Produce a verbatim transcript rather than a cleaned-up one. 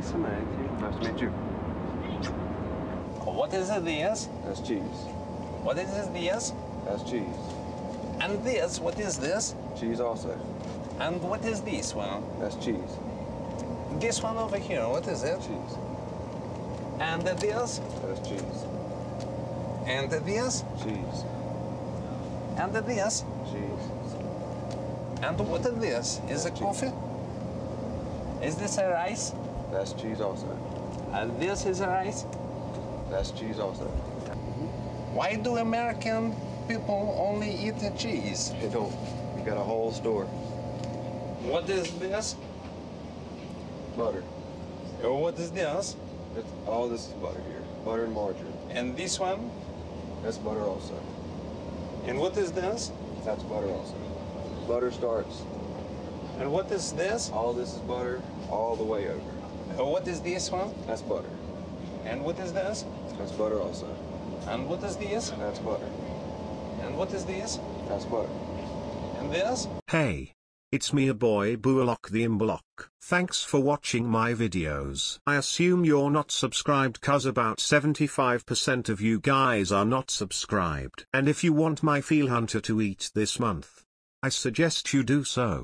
Nice to meet you. What is this? That's cheese. What is this? That's cheese. And this, what is this? Cheese also. And what is this one? That's cheese. This one over here, what is it? Cheese. And this? That's cheese. And this? Cheese. And this? Cheese. And what is this? Is it coffee? Is this a rice? That's cheese also. And this is a rice? That's cheese also. Why do American people only eat the cheese? They don't. You got a whole store. What is this? Butter. Or what is this? It's, all this is butter here. Butter and margarine. And this one? That's butter also. And what is this? That's butter also. Butter starts. And what is this? All this is butter all the way over. And what is this one? That's butter. And what is this? That's butter also. And what is this? That's butter. And what is this? That's butter. And this? Hey, it's me a boy BuaLock the Imblock. Thanks for watching my videos. I assume you're not subscribed cause about seventy-five percent of you guys are not subscribed. And if you want my Feel Hunter to eat this month, I suggest you do so.